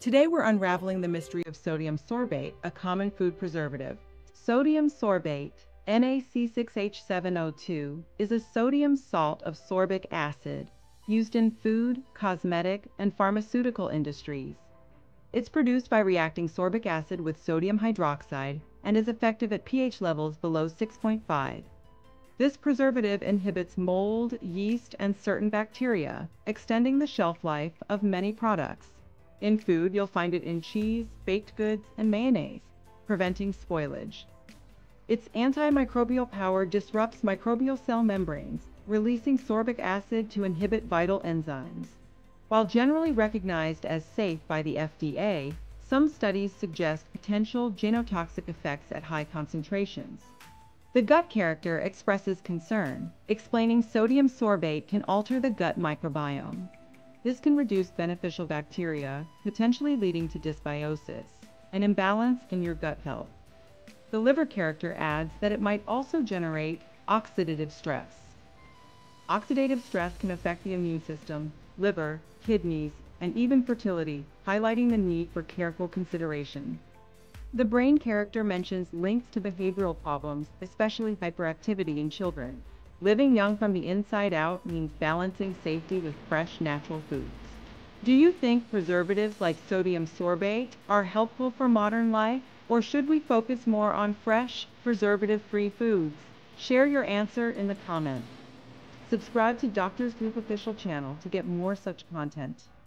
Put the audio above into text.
Today we're unraveling the mystery of sodium sorbate, a common food preservative. Sodium sorbate, NaC6H7O2, is a sodium salt of sorbic acid used in food, cosmetic, and pharmaceutical industries. It's produced by reacting sorbic acid with sodium hydroxide and is effective at pH levels below 6.5. This preservative inhibits mold, yeast, and certain bacteria, extending the shelf life of many products. In food, you'll find it in cheese, baked goods, and mayonnaise, preventing spoilage. Its antimicrobial power disrupts microbial cell membranes, releasing sorbic acid to inhibit vital enzymes. While generally recognized as safe by the FDA, some studies suggest potential genotoxic effects at high concentrations. The gut character expresses concern, explaining sodium sorbate can alter the gut microbiome. This can reduce beneficial bacteria, potentially leading to dysbiosis, an imbalance in your gut health. The liver character adds that it might also generate oxidative stress. Oxidative stress can affect the immune system, liver, kidneys, and even fertility, highlighting the need for careful consideration. The brain character mentions links to behavioral problems, especially hyperactivity in children. Living young from the inside out means balancing safety with fresh, natural foods. Do you think preservatives like sodium sorbate are helpful for modern life, or should we focus more on fresh, preservative-free foods? Share your answer in the comments. Subscribe to Doctors Group Official channel to get more such content.